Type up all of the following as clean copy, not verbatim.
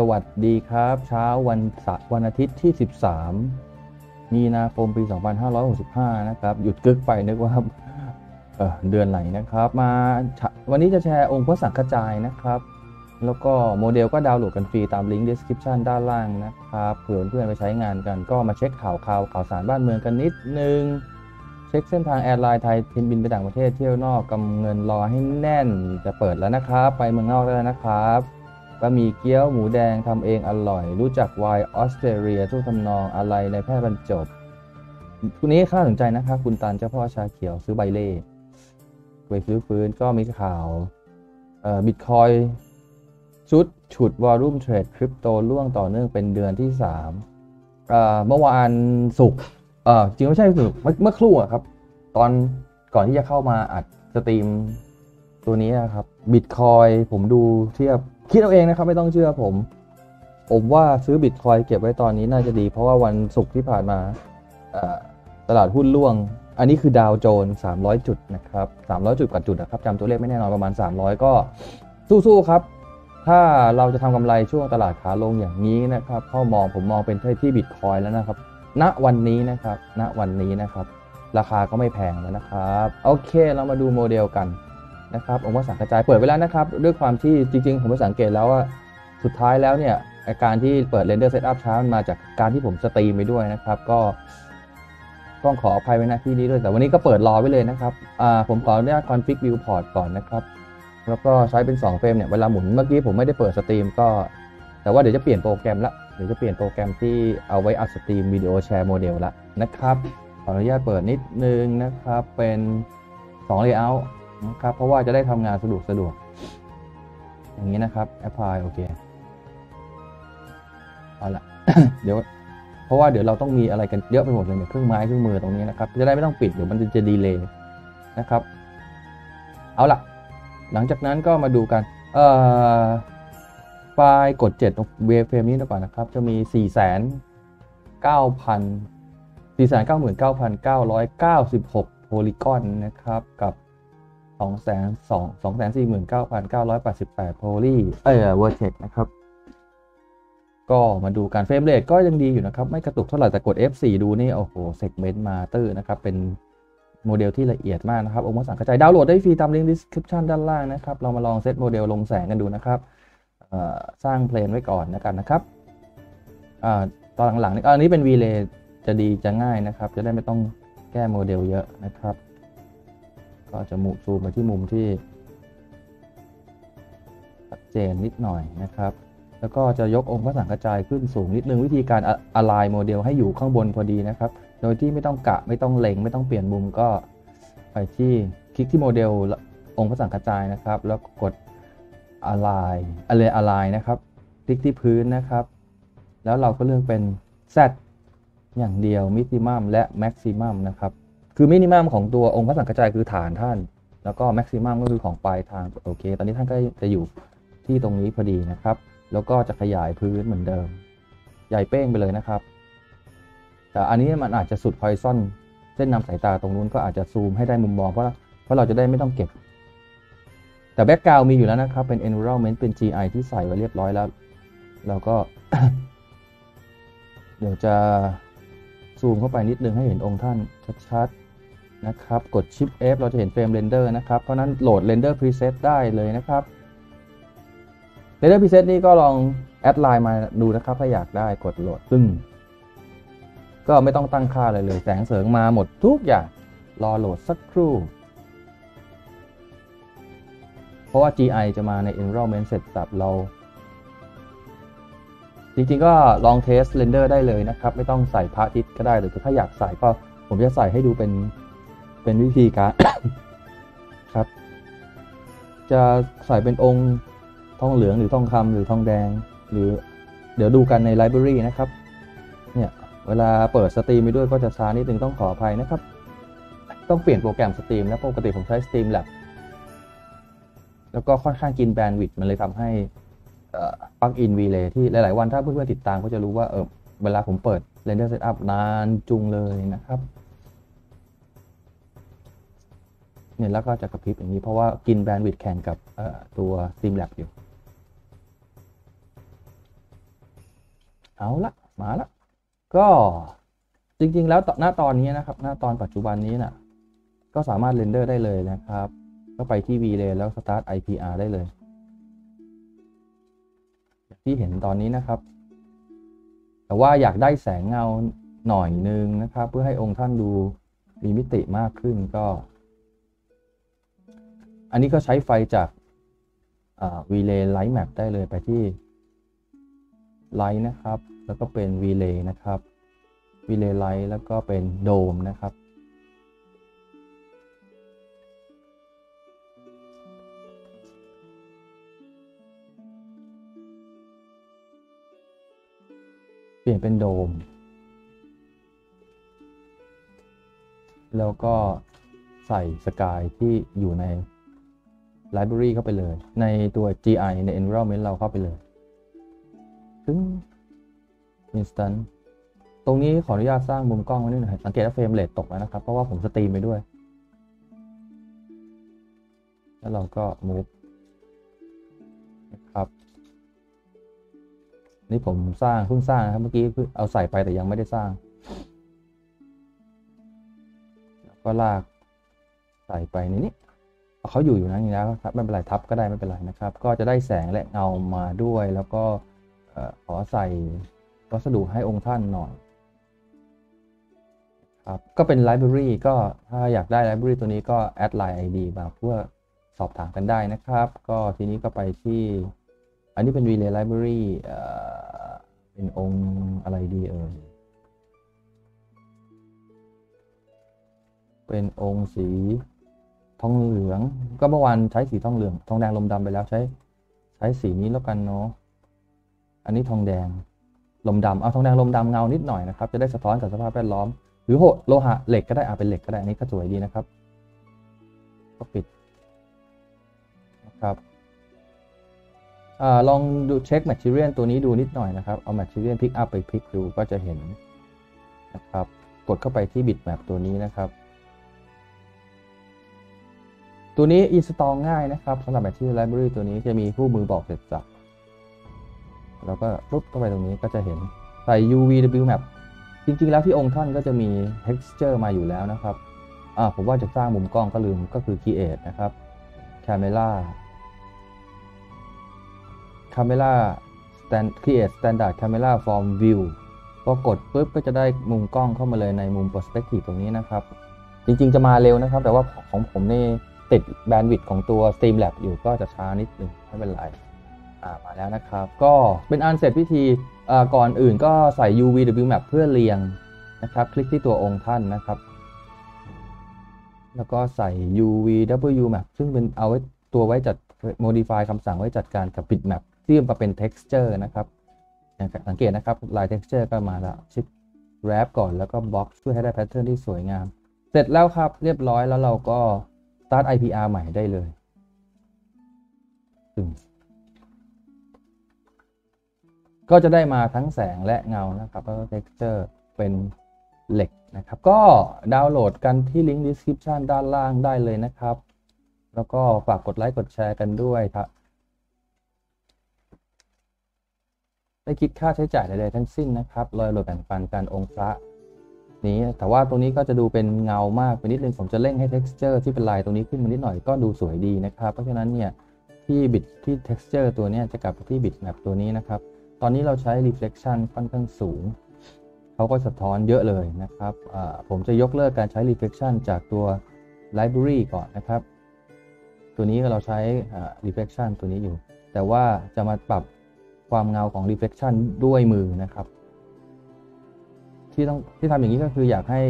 สวัสดีครับเช้าวันอาทิตย์ที่13มีนาคมปี2565นะครับหยุดกึกไปนึกว่าเดือนไหนนะครับมาวันนี้จะแชร์องค์พระสังฆจายนะครับแล้วก็โมเดลก็ดาวน์โหลดกันฟรีตามลิงก์ description ด้านล่างนะครับเผื่อเพื่อนไปใช้งานกันก็มาเช็คข่าวสารบ้านเมืองกันนิดนึงเช็คเส้นทางแอร์ไลน์ไทยบินไปต่างประเทศเที่ยวนอกกำเงินรอให้แน่นจะเปิดแล้วนะครับไปเมืองนอกแล้วนะครับบะหมี่เกี๊ยวหมูแดงทำเองอร่อยรู้จักไวน์ออสเตรเลียทุกทำนองอะไรในแพทย์บรรจบคู่นี้ค่าสนใจนะครับคุณตันเจ้าพ่อชาเขียวซื้อใบเล่ไปซื้อฟื้นก็มีข่าวบิตคอยชุดฉุดวอลุ่มเทรดคริปโตล่วงต่อเนื่องเป็นเดือนที่3เมื่อวานศุกร์จริงไม่ใช่ศุกร์เมื่อครู่ครับตอนก่อนที่จะเข้ามาอัดสตรีมตัวนี้นะครับบิตคอยผมดูเทียบคิดเอาเองนะครับไม่ต้องเชื่อผมว่าซื้อบิตคอยเก็บไว้ตอนนี้น่าจะดีเพราะว่าวันศุกร์ที่ผ่านมาตลาดหุ้นล่วงอันนี้คือดาวโจนส์300จุดนะครับ300จุดกว่าจุดนะครับจำตัวเลขไม่แน่นอนประมาณ300ก็สู้ๆครับถ้าเราจะทำกำไรช่วงตลาดขาลงอย่างนี้นะครับเข้ามองผมมองเป็นที่บิตคอยแล้วนะครับณวันนี้นะครับณวันนี้นะครับราคาก็ไม่แพงแล้วนะครับโอเคเรามาดูโมเดลกันนะครับองค์พระสังฆจายเปิดไปแล้วนะครับด้วยความที่จริงๆผมสังเกตแล้วว่าสุดท้ายแล้วเนี่ยอาการที่เปิดเรนเดอร์เซตอัพช้ามันมาจากการที่ผมสตรีมไปด้วยนะครับก็ต้องขออภัยไว้นะที่นี้ด้วยแต่วันนี้ก็เปิดรอไว้เลยนะครับผมขออนุญาตคอนฟิกวิวพอร์ตก่อนนะครับแล้วก็ใช้เป็น2เฟรมเนี่ยเวลาหมุนเมื่อกี้ผมไม่ได้เปิดสตรีมก็แต่ว่าเดี๋ยวจะเปลี่ยนโปรแกรมละเดี๋ยวจะเปลี่ยนโปรแกรมที่เอาไว้อัดสตรีมวิดีโอแชร์โมเดลละนะครับขออนุญาตเปิดนิดนึงนะครับเป็น2เลเยอร์นะครับเพราะว่าจะได้ทำงานสะดวกอย่างนี้นะครับ Apply โอเคเอาละ เดี๋ยวเพราะว่าเดี๋ยวเราต้องมีอะไรกันเยอะไปหมดเลยเนี่ยเครื่องไม้เครื่องมือตรงนี้นะครับจะได้ไม่ต้องปิดเดี๋ยวมันจะดีเลย์นะครับเอาละหลังจากนั้นก็มาดูกันไฟล์กด7เวฟเฟรมนี้ก่อนนะครับจะมี 499,996 โพลีกอนนะครับกับ 249,988 โพลีเวอร์เทกซ์นะครับก็มาดูการเฟรมเรทก็ยังดีอยู่นะครับไม่กระตุกเท่าไหร่แต่กด F4 ดูนี่โอ้โหเซกเมนต์มาเตอร์นะครับเป็นโมเดลที่ละเอียดมากนะครับองค์พระสังฆจายดาวน์โหลดได้ฟรีตามลิงก์ description ด้านล่างนะครับเรามาลองเซตโมเดลลงแสงกันดูนะครับสร้างเพลนไว้ก่อนนะครับตอนหลังๆอันนี้เป็น V-Ray จะดีจะง่ายนะครับจะได้ไม่ต้องแก้โมเดลเยอะนะครับก็จะมุมซูมไปที่มุมที่ชัดเจนนิดหน่อยนะครับแล้วก็จะยกองค์พระสังฆจายขึ้นสูงนิดนึงวิธีการอะไลน์โมเดลให้อยู่ข้างบนพอดีนะครับโดยที่ไม่ต้องกะไม่ต้องเล็งไม่ต้องเปลี่ยนมุมก็ไปที่คลิกที่โมเดลองค์พระสังฆจายนะครับแล้วกดอะไลน์นะครับคลิกที่พื้นนะครับแล้วเราก็เลือกเป็น Z อย่างเดียวมินิมัมและแม็กซิมัมนะครับคือมินิมัมของตัวองค์พระสังฆจายคือฐานท่านแล้วก็แม็กซิมัมก็คือของปลายทางโอเคตอนนี้ท่านก็จะอยู่ที่ตรงนี้พอดีนะครับแล้วก็จะขยายพื้นเหมือนเดิมใหญ่เป้งไปเลยนะครับแต่อันนี้มันอาจจะสุดพอยซ่อนเส้นนำสายตาตรงนู้นก็อาจจะซูมให้ได้มุมมองเพราะเราจะได้ไม่ต้องเก็บแต่แบ็กกราวด์มีอยู่แล้วนะครับเป็น environment เป็น GI ที่ใส่ไว้เรียบร้อยแล้วเราก็ เดี๋ยวจะซูมเข้าไปนิดนึงให้เห็นองค์ท่านชัดๆนะครับกด Shift F เราจะเห็นเฟรมเรนเดอร์นะครับเพราะนั้นโหลดเรนเดอร์พรีเซตได้เลยนะครับเรนเดอร์พรีเซตนี่ก็ลองแอดไลน์มาดูนะครับถ้าอยากได้กดโหลดซึ่งก็ไม่ต้องตั้งค่าอะไรเลยแสงเสริงมาหมดทุกอย่างรอโหลดสักครู่เพราะว่า GI จะมาใน environment เสร็จสับเราจริงๆก็ลองเทสเรนเดอร์ได้เลยนะครับไม่ต้องใส่พระอาทิตย์ก็ได้หรือถ้าอยากใส่ก็ผมจะใส่ให้ดูเป็นวิธีการ ครับจะใส่เป็นองค์ทองเหลืองหรือทองคำหรือทองแดงหรือเดี๋ยวดูกันในไลบรารีนะครับเนี่ยเวลาเปิดสตรีมไปด้วยก็จะช้านิดนึงต้องขออภัยนะครับต้องเปลี่ยนโปรแกรมสตรีมแล้วปกติผมใช้ Streamlabs แล้วก็ค่อนข้างกินแบนด์วิดต์มันเลยทำให้ปลั๊กอิน V-Ray ที่หลายๆวันถ้าเพื่อนๆติดตามก็จะรู้ว่าเวลาผมเปิด Render Setup นานจุงเลยนะครับเนี่ยแล้วก็จะกระพริบอย่างนี้เพราะว่ากินแบนด์วิดต์แข่งกับตัว Streamlabs อยู่ เอาละมาละก็จริงๆแล้วหน้าตอนนี้นะครับหน้าตอนปัจจุบันนี้นะก็สามารถเรนเดอร์ได้เลยนะครับก็ไปที่ Vray แล้ว Start IPR ได้เลยที่เห็นตอนนี้นะครับแต่ว่าอยากได้แสงเงาหน่อยนึงนะครับเพื่อให้องค์ท่านดูมีมิติมากขึ้นก็อันนี้ก็ใช้ไฟจากVray Light Map ได้เลยไปที่ Light นะครับแล้วก็เป็น Vray นะครับ Vray Light แล้วก็เป็น Dome นะครับเปลี่ยนเป็น Dome แล้วก็ใส่สกายที่อยู่ใน Library เข้าไปเลยในตัว GI ใน Environment เราเข้าไปเลยถึง Instant ตรงนี้ขออนุญาตสร้างมุมกล้องไว้นิดหน่อยสังเกตว่าเฟรมเรทตกแล้วนะครับเพราะว่าผมสตรีมไปด้วยแล้วเราก็ Move นะครับนี่ผมสร้างเพิ่งสร้างนะครับเมื่อกี้เอาใส่ไปแต่ยังไม่ได้สร้างก็ลากใส่ไปในนี้เขาอยู่นั้นนี่นะครับไม่เป็นไรทับก็ได้ไม่เป็นไรนะครับก็จะได้แสงและเงามาด้วยแล้วก็ขอใส่วัสดุให้องค์ท่านหน่อยครับก็เป็น Library ก็ถ้าอยากได้ Library ตัวนี้ก็ Add Line ID มาเพื่อสอบถามกันได้นะครับก็ทีนี้ก็ไปที่อันนี้เป็น Vray Library เป็นองค์อะไรดีเป็นองค์สีทองเหลืองก็เมื่อวานใช้สีทองเหลืองทองแดงลมดำไปแล้วใช้สีนี้แล้วกันเนาะอันนี้ทองแดงลมดำเอาทองแดงลมดำเงานิดหน่อยนะครับจะได้สะท้อนกับสภาพแวดล้อมหรือโลหะเหล็กก็ได้เป็นเหล็กก็ได้อันนี้ก็สวยดีนะครับก็ปิดนะครับลองดูเช็ค Material ตัวนี้ดูนิดหน่อยนะครับเอา Material Pick Up ไปพลิกดูก็จะเห็นนะครับกดเข้าไปที่ Bitmap ตัวนี้นะครับตัวนี้ install ง่ายนะครับสำหรับแมทที่ Library ตัวนี้จะมีคู่มือบอกเสร็จสับแล้วก็ปุ๊บเข้าไปตรงนี้ก็จะเห็นใส่ UVW Map จริงๆแล้วที่องค์ท่านก็จะมี texture มาอยู่แล้วนะครับผมว่าจะสร้างมุมกล้องก็ลืมก็คือ create นะครับ camera stand create standard camera from view พอกดปุ๊บก็จะได้มุมกล้องเข้ามาเลยในมุม perspective ตรงนี้นะครับจริงๆจะมาเร็วนะครับแต่ว่าของผมนี่ติดแบนด์วิดต์ของตัว Streamlab อยู่ก็จะช้านิดนึงไม่เป็นไรมาแล้วนะครับก็เป็นอันเสร็จพิธีก่อนอื่นก็ใส่ UVW Map เพื่อเรียงนะครับคลิกที่ตัวองค์ท่านนะครับแล้วก็ใส่ UVW Map ซึ่งเป็นเอาไว้ตัวไว้จัด modify คำสั่งไว้จัดการกับ bitmap ที่มาเป็น texture นะครับสังเกตนะครับลาย texture ก็มาแล้วชิป wrap ก่อนแล้วก็ box เพื่อให้ได้ pattern ที่สวยงามเสร็จแล้วครับเรียบร้อยแล้วเราก็Start IPR ใหม่ได้เลยก็จะได้มาทั้งแสงและเงานะครับแล้วก็ texture เป็นเหล็กนะครับก็ดาวน์โหลดกันที่ลิงก์ description ด้านล่างได้เลยนะครับแล้วก็ฝากกดไลค์กดแชร์กันด้วยครับไม่คิดค่าใช้จ่ายใดๆทั้งสิ้นนะครับลอยโหลดแบ่งปันการองค์พระนี้แต่ว่าตรงนี้ก็จะดูเป็นเงามากไปนิดนึงผมจะเร่งให้ texture ที่เป็นลายตรงนี้ขึ้นมานิดหน่อยก็ดูสวยดีนะครับเพราะฉะนั้นเนี่ยที่บิตที่ texture ตัวนี้จะกลับไปที่บิตแมปตัวนี้นะครับตอนนี้เราใช้ reflection ค่อนข้างสูงเขาก็สะท้อนเยอะเลยนะครับผมจะยกเลิกการใช้ reflection จากตัว library ก่อนนะครับตัวนี้เราใช้ reflection ตัวนี้อยู่แต่ว่าจะมาปรับความเงาของ reflection ด้วยมือนะครับที่ทำอย่างนี้ก็คืออยากให้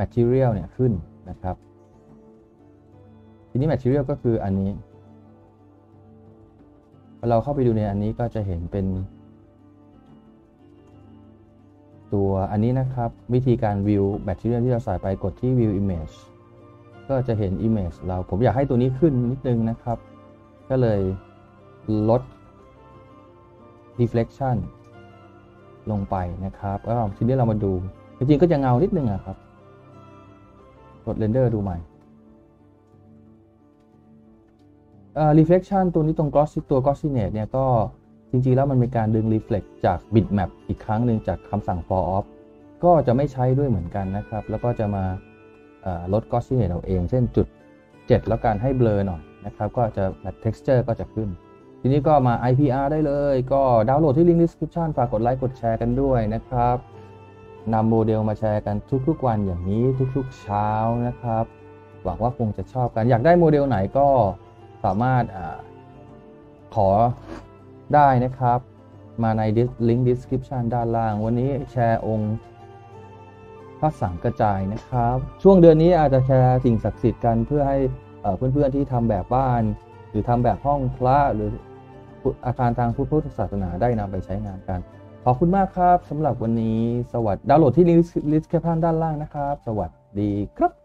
material เนี่ยขึ้นนะครับทีนี้ material ก็คืออันนี้พอเราเข้าไปดูในอันนี้ก็จะเห็นเป็นตัวอันนี้นะครับวิธีการ view material ที่เราใส่ไปกดที่ view image ก็จะเห็น image เราผมอยากให้ตัวนี้ขึ้นนิดนึงนะครับก็เลยลด reflectionลงไปนะครับแล้วทีนี้เรามาดูจริงๆก็จะเงานิดนึงครับกดเรนเดอร์ดูใหม่reflection ตัวนี้ตรง glossy ตัว glossiness เนี่ยก็ จริงๆแล้วมันเป็นการดึง reflect จาก bitmap อีกครั้งหนึ่งจากคำสั่ง for off ก็จะไม่ใช้ด้วยเหมือนกันนะครับแล้วก็จะมาลด gaussian เอาเองเช่นจุด7แล้วการให้เบลอหน่อยนะครับก็จะ texture ก็จะขึ้นทีนี้ก็มา IPR ได้เลยก็ดาวน์โหลดที่ลิงก์ description ฝากกดไลค์กดแชร์กันด้วยนะครับนำโมเดลมาแชร์กันทุกๆวันอย่างนี้ทุกๆเช้านะครับหวังว่าคงจะชอบกันอยากได้โมเดลไหนก็สามารถขอได้นะครับมาในลิงก์ description ด้านล่างวันนี้แชร์องค์พระสังกระจายนะครับช่วงเดือนนี้อาจจะแชร์สิ่งศักดิ์สิทธิ์กันเพื่อให้เพื่อนๆที่ทำแบบบ้านหรือทำแบบห้องพระหรืออาคารทางพุทธศาสนาได้นำไปใช้งานกันขอบคุณมากครับสำหรับวันนี้สวัสดีดาวน์โหลดที่ลิงก์ description ด้านล่างนะครับสวัสดีครับ